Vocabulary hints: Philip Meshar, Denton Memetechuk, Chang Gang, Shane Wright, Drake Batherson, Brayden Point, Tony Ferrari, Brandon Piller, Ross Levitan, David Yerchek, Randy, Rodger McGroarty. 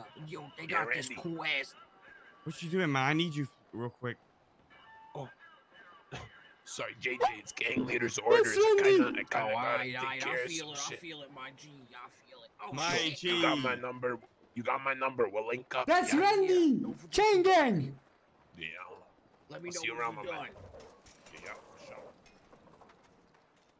up. Yo, they got Randy. This cool ass. What you doing, man? I need you real quick. Oh. Sorry, JJ. It's gang leader's orders. I feel it, my G. Oh, my shit. G. You got my number. You got my number. We'll link up. That's Randy. Chang Gang. Yeah. Let me know what you're doing.